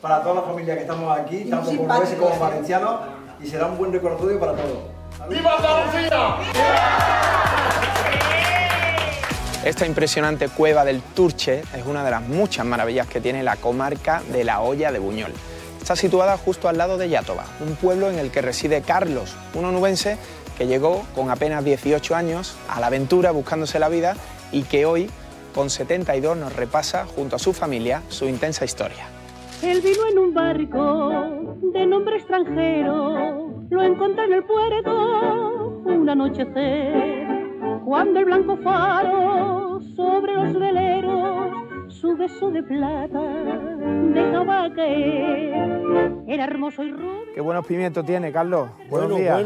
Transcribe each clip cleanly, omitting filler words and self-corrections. para toda la familia que estamos aquí, tanto portugueses como valencianos, y será un buen recordatorio para todos. ¡Viva Andalucía! Esta impresionante cueva del Turche es una de las muchas maravillas que tiene la comarca de la Olla de Buñol. Está situada justo al lado de Yátova, un pueblo en el que reside Carlos, un onubense que llegó con apenas 18 años a la aventura buscándose la vida y que hoy, con 72, nos repasa junto a su familia su intensa historia. Él vino en un barco de nombre extranjero, lo encontré en el puerto un anochecer, cuando el blanco faro sobre los veleros su beso de plata dejaba caer, era hermoso y rubio. Qué buenos pimientos tiene, Carlos. Buenos días.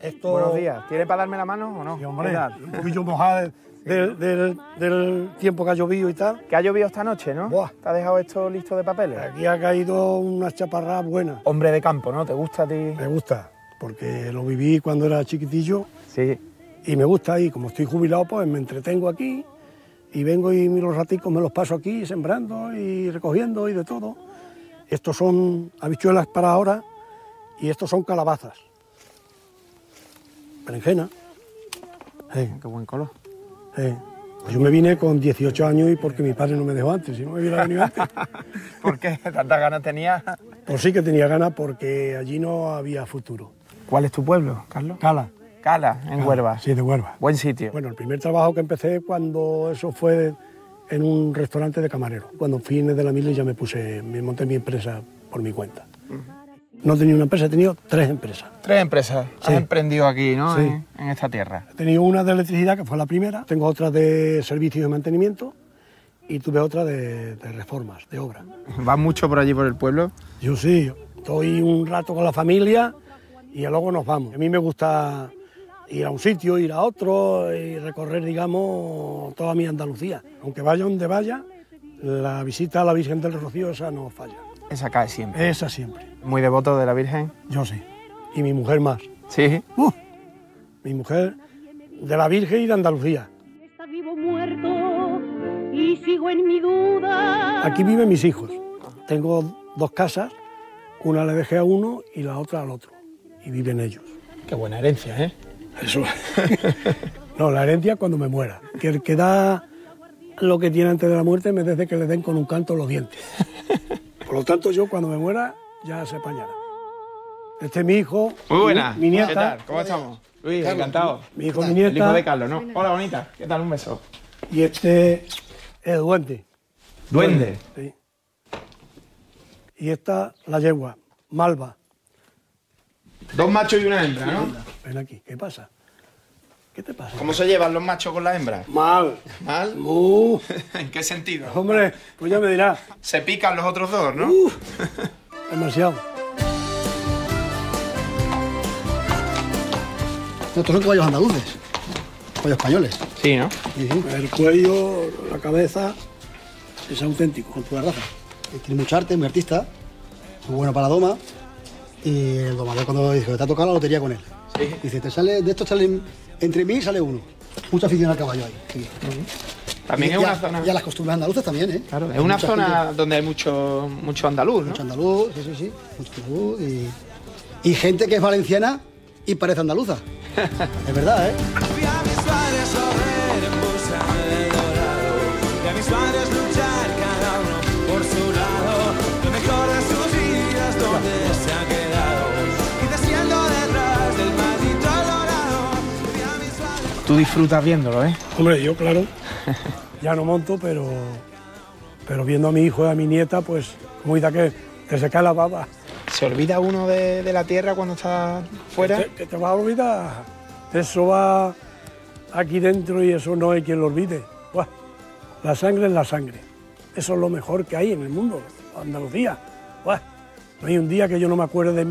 Esto... Buenos días. ¿Tiene para darme la mano o no? Sí, hombre, un poquillo mojada del tiempo que ha llovido y tal. Que ha llovido esta noche, ¿no? Buah. ¿Te has dejado esto listo de papeles? Aquí ha caído una chaparrada buena. Hombre de campo, ¿no? ¿Te gusta a ti? Me gusta, porque lo viví cuando era chiquitillo. Sí. Y me gusta, y como estoy jubilado, pues me entretengo aquí. Y vengo y los raticos me los paso aquí, sembrando y recogiendo y de todo. Estos son habichuelas para ahora y estos son calabazas. Berenjena. Sí. Qué buen color. Sí. Pues yo me vine con 18 años y porque mi padre no me dejó antes, si no me hubiera venido antes. ¿Por qué? ¿Tantas ganas tenía? Pues sí que tenía ganas porque allí no había futuro. ¿Cuál es tu pueblo, Carlos? Cala, en Huelva. Sí, de Huelva. Buen sitio. Bueno, el primer trabajo que empecé cuando eso fue en un restaurante de camarero. Cuando fines de la mili ya me monté mi empresa por mi cuenta. No he tenido una empresa, he tenido tres empresas. Tres empresas, sí. Has emprendido aquí, ¿no? Sí. En esta tierra. He tenido una de electricidad, que fue la primera. Tengo otra de servicios de mantenimiento. Y tuve otra de reformas, de obra. ¿Vas mucho por allí, por el pueblo? Yo sí, estoy un rato con la familia y luego nos vamos. A mí me gusta ir a un sitio, ir a otro y recorrer, digamos, toda mi Andalucía. Aunque vaya donde vaya, la visita a la Virgen del Rocío, esa no falla. Esa cae siempre. Esa siempre. ¿Muy devoto de la Virgen? Yo sí. Y mi mujer más. ¿Sí? Mi mujer de la Virgen y de Andalucía. Está vivo muerto y sigo en mi duda. Aquí viven mis hijos. Tengo dos casas, una la dejé a uno y la otra al otro. Y viven ellos. Qué buena herencia, ¿eh? Eso. No, la herencia cuando me muera. Que el que da lo que tiene antes de la muerte me merece que le den con un canto los dientes. Por lo tanto, yo cuando me muera ya se apañará. Este es mi hijo. Muy buena. Mi nieta. ¿Qué tal? ¿Cómo estamos? Luis, Carlos, encantado. Mi hijo, mi nieta. El hijo de Carlos, ¿no? Hola, bonita. ¿Qué tal? Un beso. Y este es Duende. ¿Duende? Sí. Y esta, la yegua, Malva. Dos machos y una hembra, ¿no? Ven aquí. ¿Qué pasa? ¿Qué te pasa? ¿Cómo se llevan los machos con las hembras? Mal. ¿Mal? ¿En qué sentido? Hombre, pues ya me dirás. Se pican los otros dos, ¿no? Demasiado. Estos son caballos andaluces. Caballos españoles. Sí, ¿no? Sí. El cuello, la cabeza, es auténtico, con pura raza. Tiene mucha arte, muy artista, muy bueno para la doma. Y el domador cuando dice que te ha tocado la lotería con él. Sí. Dice, te sale, de estos salen, entre mí sale uno. Mucha afición al caballo ahí. Sí. También y es ya, una zona... Ya las costumbres andaluces también, ¿eh? Claro, es una zona gente, donde hay mucho andaluz, ¿no? Mucho andaluz, sí. Mucho andaluz y gente que es valenciana y parece andaluza. Es verdad, ¿eh? Tú disfrutas viéndolo, ¿eh? Hombre, yo, claro, ya no monto, pero viendo a mi hijo y a mi nieta, pues, como dice aquel, te seca la papa. ¿Se olvida uno de la tierra cuando está fuera? Que te vas a olvidar. Eso va aquí dentro y eso no hay quien lo olvide. Buah, la sangre es la sangre. Eso es lo mejor que hay en el mundo, Andalucía. Buah, no hay un día que yo no me acuerde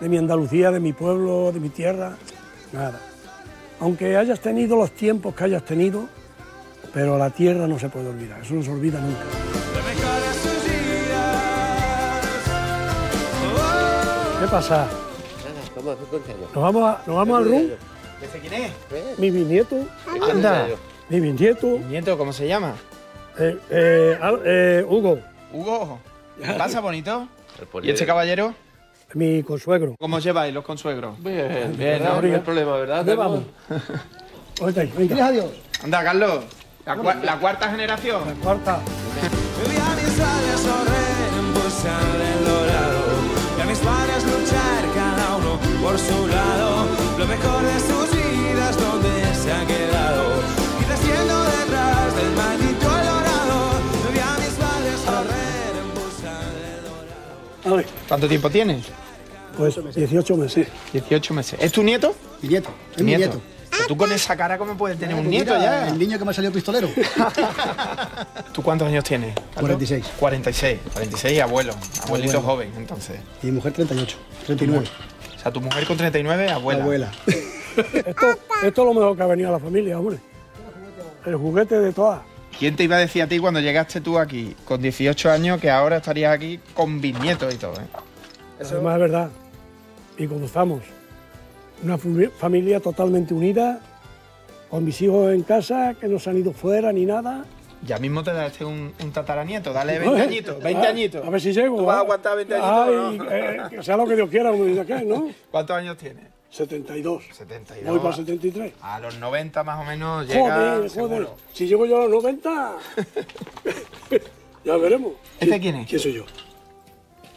de mi Andalucía, de mi pueblo, de mi tierra, nada. Aunque hayas tenido los tiempos que hayas tenido, pero la tierra no se puede olvidar, eso no se olvida nunca. ¿Qué pasa? ¿Nos vamos al RUM? ¿Ese quién es? Mi bisnieto. Anda. Mi bisnieto. ¿Nieto cómo se llama? Hugo. ¿Hugo? ¿Pasa bonito? ¿Y este caballero? Mi consuegro. ¿Cómo os lleváis los consuegros? Bien, bien, no hay problema, ¿verdad? ¿Dónde vamos? Venga, adiós. Anda, Carlos, la cuarta generación. La cuarta. Luchar cada uno por su lado, lo mejor de sus vidas donde se ha quedado, y desciendo detrás del maldito Dorado, me vi a mis padres correr en busca del Dorado. ¿Cuánto tiempo tienes? Pues 18 meses. 18 meses. ¿Es tu nieto? Mi nieto. Es mi nieto. ¿Tú con esa cara cómo puedes tener un nieto ya? El niño que me ha salido pistolero. ¿Tú cuántos años tienes? 46. 46. 46 y abuelo. Abuelito joven, entonces. Y mi mujer 38. 39. O sea, tu mujer con 39, abuela. Abuela. Esto es lo mejor que ha venido a la familia, hombre. El juguete de todas. ¿Quién te iba a decir a ti cuando llegaste tú aquí, con 18 años, que ahora estarías aquí con bisnietos y todo, eh? Eso es más verdad. Y comenzamos. Una familia totalmente unida, con mis hijos en casa, que no se han ido fuera ni nada. Ya mismo te da este un tataranieto, dale 20 añitos, 20 añitos. A ver si llego. Tú vas a aguantar 20 añitos, ¿no? Que sea lo que Dios quiera, uno dice que, ¿no? ¿Cuántos años tienes? 72. 72. Voy para 73. A los 90 más o menos llega. Joder, joder. Si llego yo a los 90, ya veremos. ¿Este quién es? ¿Quién soy yo?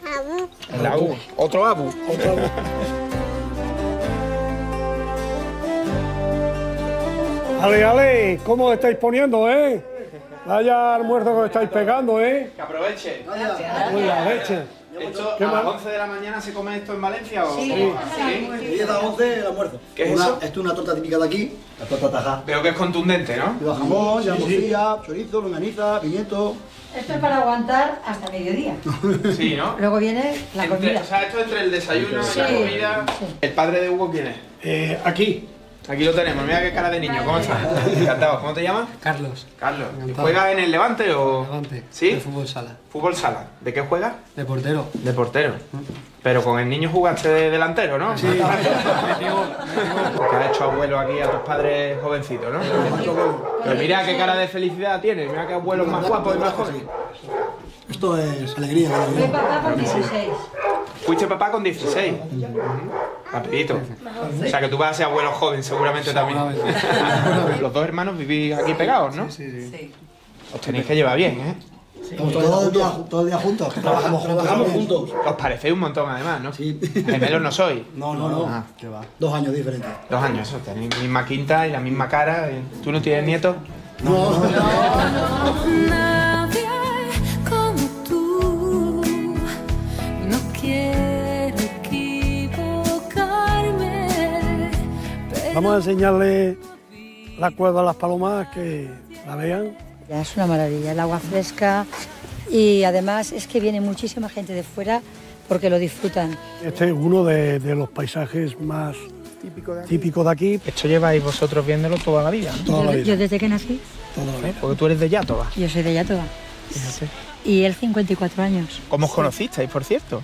Abu. El Abu. Otro Abu. Otro Abu. Ale, ale, ¿cómo os estáis poniendo, eh? Vaya almuerzo que os estáis pegando, eh. Que aproveche. Uy, la leche. ¿Esto a las 11 de la mañana se come esto en Valencia o...? Sí, sí. A las 11 el almuerzo. ¿Qué es eso? Esto es una torta típica de aquí, la torta tajá. Veo que es contundente, ¿no? Lleva jamón, lleva morcilla, chorizo, longaniza, pimiento... Esto es para aguantar hasta mediodía. Sí, ¿no? Luego viene la comida. O sea, esto entre el desayuno y la comida... ¿El padre de Hugo quién es? Aquí. Aquí lo tenemos, mira qué cara de niño, ¿cómo estás? Encantado, ¿cómo te llamas? Carlos. Carlos, ¿juegas en el Levante o...? Levante, ¿sí? De fútbol sala. ¿Fútbol sala? ¿De qué juegas? De portero. De portero. Pero con el niño jugaste de delantero, ¿no? Sí. Porque has hecho abuelo aquí a tus padres jovencitos, ¿no? Pero mira qué cara de felicidad tienes, mira qué abuelos más guapos y más jóvenes. Esto es alegría. Fui papá con 16. Fuiste papá con 16. Rapidito. O sea que tú vas a ser abuelo joven seguramente también. Los dos hermanos vivís aquí pegados, ¿no? Sí, sí, sí. Os tenéis que llevar bien, ¿eh? Sí. Todos los días juntos, trabajamos juntos. Os parecéis un montón además, ¿no? Sí. Gemelos no sois. No, no, no. Ah, ¿qué va? 2 años diferentes. 2 años, eso. Tenéis la misma quinta y la misma cara. ¿Tú no tienes nietos? No, no, no. Nadie como tú no quiero equivocarme. Vamos a enseñarle la cueva a las palomas, que la vean. Es una maravilla, el agua fresca y además es que viene muchísima gente de fuera porque lo disfrutan. Este es uno de los paisajes más típicos de aquí. Esto lleváis vosotros viéndolo toda la vida, ¿no? Toda la vida. Yo desde que nací. Toda la vida. Porque tú eres de Yátova. Yo soy de Yátova. Sí. Y él 54 años. ¿Cómo os conocisteis, por cierto?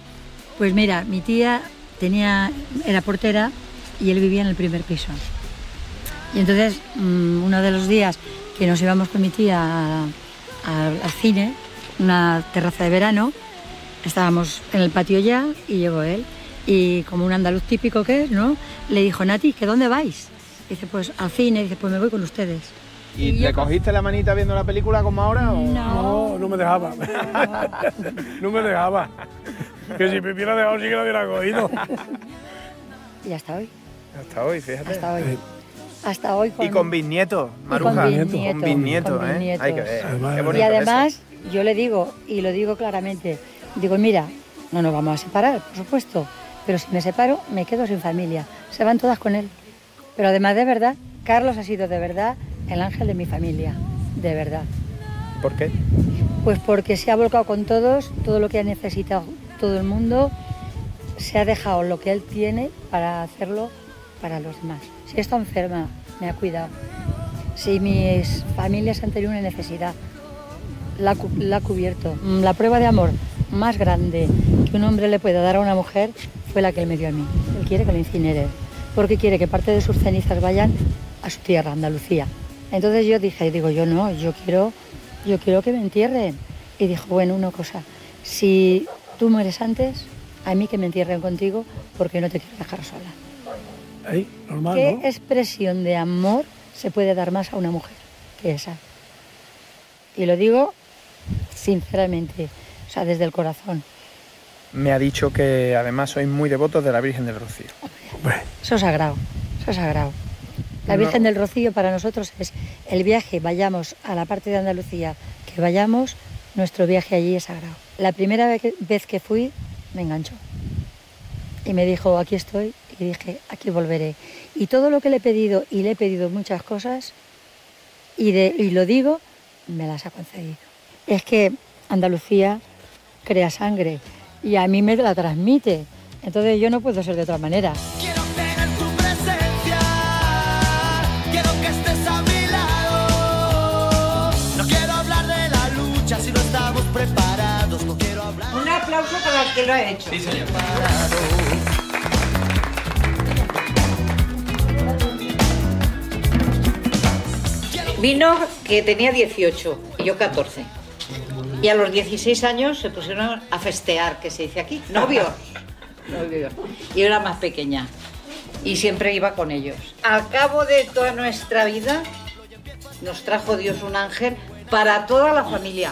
Pues mira, mi tía era portera y él vivía en el primer piso. Y entonces, uno de los días que nos íbamos con mi tía al cine, una terraza de verano, estábamos en el patio ya y llegó él. Y como un andaluz típico que es, ¿no? Le dijo, Nati, ¿que dónde vais? Dice, pues al cine, dice, pues me voy con ustedes. ¿Y le cogiste la manita viendo la película como ahora? ¿O? No, no me dejaba. No me dejaba. Que si me hubiera dejado sí que la hubiera cogido. Y hasta hoy. Hasta hoy, fíjate. Hasta hoy. Hasta hoy con... Y con bisnietos, Maruja. Con bisnietos, ¿eh? Hay que ver. Qué bonito. Y además, eso. Yo le digo, y lo digo claramente, digo, mira, no nos vamos a separar, por supuesto, pero si me separo, me quedo sin familia. Se van todas con él. Pero además, de verdad, Carlos ha sido de verdad el ángel de mi familia, de verdad. ¿Por qué? Pues porque se ha volcado con todos, todo lo que ha necesitado todo el mundo, se ha dejado lo que él tiene para hacerlo para los demás. Si he estado enferma, me ha cuidado. Si mis familias han tenido una necesidad, la ha cubierto. La prueba de amor más grande que un hombre le pueda dar a una mujer fue la que él me dio a mí. Él quiere que lo incinere, porque quiere que parte de sus cenizas vayan a su tierra, Andalucía. Entonces yo dije, yo no, yo quiero que me entierren. Y dijo, bueno, una cosa, Si tú mueres antes, a mí que me entierren contigo porque no te quiero dejar sola. Ahí, normal, ¿Qué ¿no? expresión de amor se puede dar más a una mujer que esa? Y lo digo sinceramente, o sea, desde el corazón. Me ha dicho que además sois muy devotos de la Virgen del Rocío. Eso es sagrado, eso es sagrado. La Virgen del Rocío para nosotros es el viaje, vayamos a la parte de Andalucía que vayamos, nuestro viaje allí es sagrado. La primera vez que fui me enganchó y me dijo aquí estoy y dije aquí volveré. Y todo lo que le he pedido, y le he pedido muchas cosas y lo digo, me las ha concedido. Es que Andalucía crea sangre y a mí me la transmite, entonces yo no puedo ser de otra manera. Un aplauso para el que lo ha hecho. Sí, señor. Vino que tenía 18 y yo 14. Y a los 16 años se pusieron a festear, que se dice aquí, novios. Y yo era más pequeña y siempre iba con ellos. Al cabo de toda nuestra vida nos trajo Dios un ángel para toda la familia.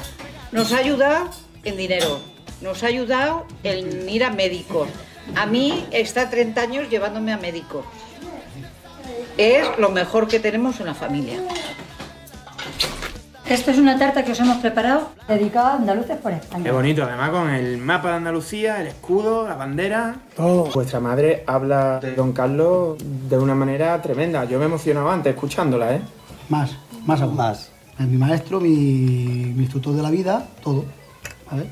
Nos ha ayudado en dinero, nos ha ayudado en ir a médicos. A mí está 30 años llevándome a médicos. Es lo mejor que tenemos en la familia. Esto es una tarta que os hemos preparado dedicada a andaluces por España. Qué bonito, además con el mapa de Andalucía, el escudo, la bandera, todo. Vuestra madre habla de don Carlos de una manera tremenda. Yo me emocionaba antes escuchándola, ¿eh? Más aún. Más. Es mi maestro, mi instructor de la vida, todo. A ver.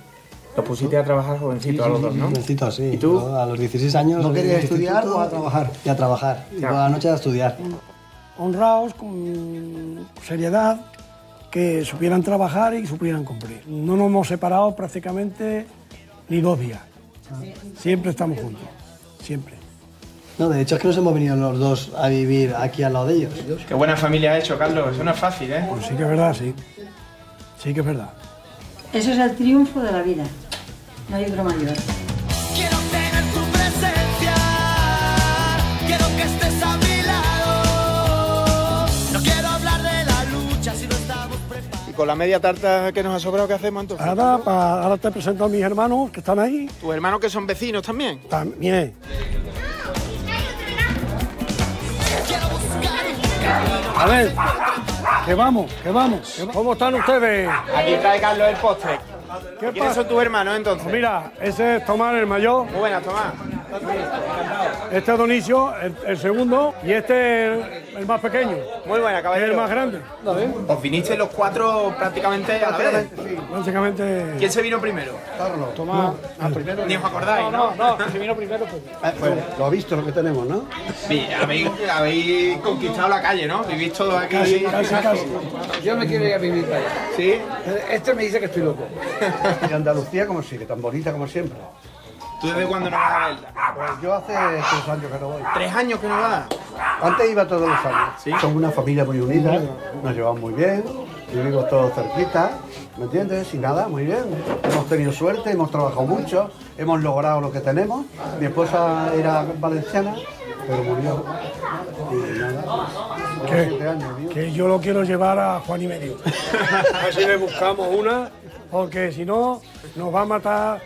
Lo pusiste a trabajar jovencito a los dos, ¿no? Jovencito, sí. ¿Y tú? A los 16 años. No quería estudiar, o a trabajar. Y a trabajar. Toda la noche a estudiar. Honrados, con seriedad, que supieran trabajar y supieran cumplir. No nos hemos separado prácticamente ni 2 días. Siempre estamos juntos. Siempre. No, de hecho es que nos hemos venido los dos a vivir aquí al lado de ellos. Qué buena familia ha hecho, Carlos. Eso no es fácil, ¿eh? Pues sí que es verdad, sí. Sí que es verdad. Eso es el triunfo de la vida. No hay otro mayor. Quiero tener tu presencia. Quiero que estés a mi lado. No quiero hablar de la lucha si no estamos preparados. ¿Y con la media tarta que nos ha sobrado, qué hacemos entonces? Ahora te presento a mis hermanos que están ahí. ¿Tus hermanos que son vecinos también? También. A ver, que vamos. ¿Cómo están ustedes? Aquí trae Carlos el postre. ¿Quiénes son tus hermanos, entonces? Pues mira, ese es Tomás, el mayor. Muy buenas, Tomás. Este es Donicio, el segundo, y este es el más pequeño. Muy buena, caballero. Es el más grande. Os vinisteis los cuatro prácticamente a la vez. Sí, prácticamente. ¿Quién se vino primero? Carlos. Tomás. Primero. Ni os acordáis, ¿no? No, se vino primero. Pues lo ha visto lo que tenemos, ¿no? Sí, habéis conquistado la calle, ¿no? Vivís todos aquí. Casi. Yo me quiero ir a vivir para allá. ¿Sí? Este me dice que estoy loco. Y Andalucía como sigue, tan bonita como siempre. ¿Tú desde cuándo no vas a verla? Pues yo hace 3 años que no voy. ¿3 años que no vas? Antes iba todos los años. ¿Sí? Somos una familia muy unida, nos llevamos muy bien, vivimos todos cerquita, ¿me entiendes? Y nada, muy bien. Hemos tenido suerte, hemos trabajado mucho, hemos logrado lo que tenemos. Mi esposa era valenciana, pero murió. Y nada, pues, que yo lo quiero llevar a Juan y medio. A ver si le buscamos una. Porque si no, nos va a matar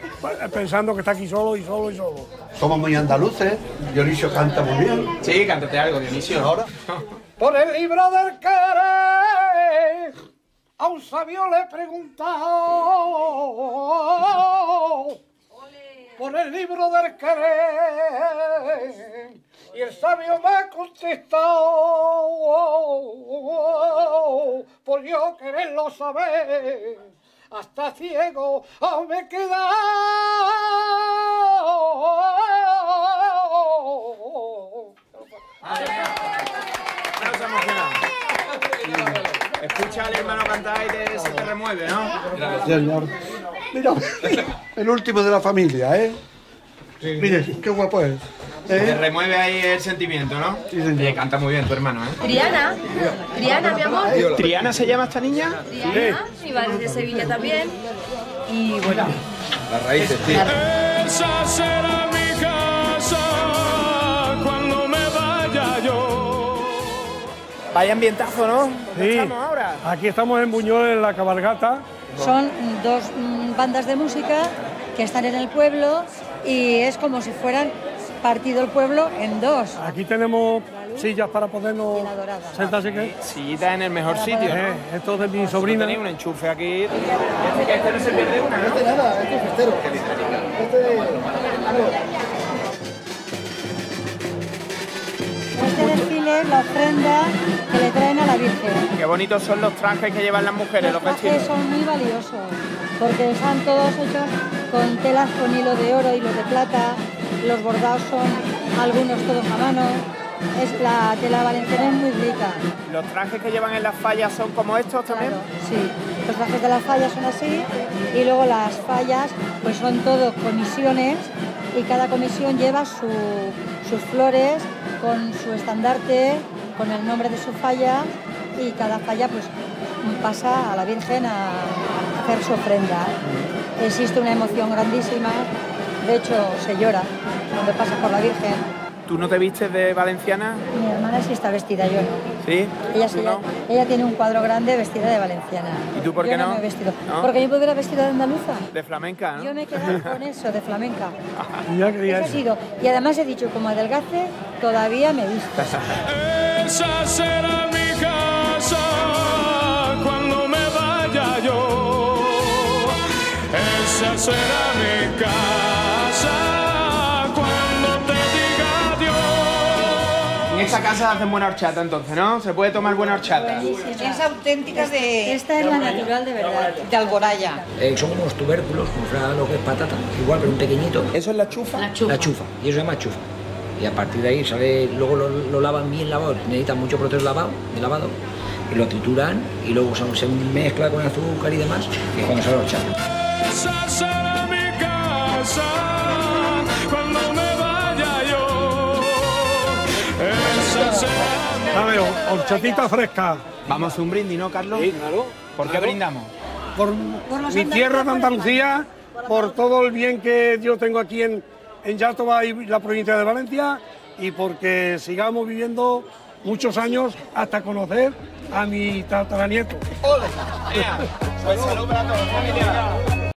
pensando que está aquí solo. Somos muy andaluces, Dionisio canta muy bien. Sí, cántate algo, Dionisio. Ahora. Por el libro del querer, a un sabio le he preguntado. Por el libro del querer, y el sabio me ha contestado. Por yo quererlo saber. Hasta ciego aún me he quedado. Escucha al hermano cantar y se te remueve, ¿no? Señor. Mira, el último de la familia, ¿eh? Sí. Mire, qué guapo es. Te remueve ahí el sentimiento, ¿no? Sí, señor. Canta muy bien tu hermano, ¿eh? Triana, mi amor. ¿Triana se llama esta niña? Triana, sí. Mi madre es de Sevilla también. Y bueno, Las raíces, sí. Esa será mi casa cuando me vaya yo. Vaya ambientazo, ¿no? Sí. Estamos ahora. Aquí estamos en Buñol, en la cabalgata. Son dos bandas de música que están en el pueblo y es como si fueran partido el pueblo en dos. Aquí tenemos sillas para podernos sentar, ¿sí que? Sillitas en el mejor sitio, ¿no? Esto es de mi sobrina. Tiene un enchufe aquí. Este no se pierde una, ¿no? Este nada, este es festero. Este desfile es la ofrenda que le traen a la Virgen. Qué bonitos son los trajes que llevan las mujeres, los vestidos. Los trajes son muy valiosos porque están todos hechos con telas con hilo de oro, hilo de plata. Los bordados son algunos todos a mano. La tela valenciana es muy rica. ¿Los trajes que llevan en las fallas son como estos también? Claro, sí, los trajes de las fallas son así y luego las fallas pues son todos comisiones y cada comisión lleva sus flores con su estandarte, con el nombre de su falla y cada falla pues pasa a la Virgen a hacer su ofrenda. Existe una emoción grandísima, de hecho se llora cuando pasas por la Virgen. ¿Tú no te vistes de valenciana? Mi hermana sí está vestida, yo no. ¿Sí? Ella tiene un cuadro grande vestida de valenciana. ¿Y tú por qué no? Yo no me he vestido. ¿No? Porque yo me hubiera vestido de andaluza. De flamenca, ¿no? Yo me he quedado con eso, de flamenca. Eso ha sido. Y además he dicho, como adelgace, todavía me he visto. Esa será mi casa cuando me vaya yo. Esa será mi casa. En esta casa hacen buena horchata, entonces, ¿no? Se puede tomar buena horchata. Es auténtica de... Esta es la natural de verdad, de Alboraya. Son unos tubérculos, como lo que es patata, igual, pero un pequeñito. ¿Eso es la chufa? La chufa. La chufa, y eso se llama chufa. Y a partir de ahí, sale, luego lo lavan bien lavado, necesitan mucho proceso de lavado, y lo trituran, y luego se mezcla con azúcar y demás, y es cuando sale la horchata. Esa será mi casa, cuando me vaya yo. A ver, horchatita fresca. Vamos a un brindis, ¿no, Carlos? Sí, claro. ¿Por qué brindamos? Por mi tierra de Andalucía, por todo el bien que yo tengo aquí en Yátova y la provincia de Valencia, y porque sigamos viviendo muchos años hasta conocer a mi tataranieto. ¡Ole! Pues salud para todos, familia.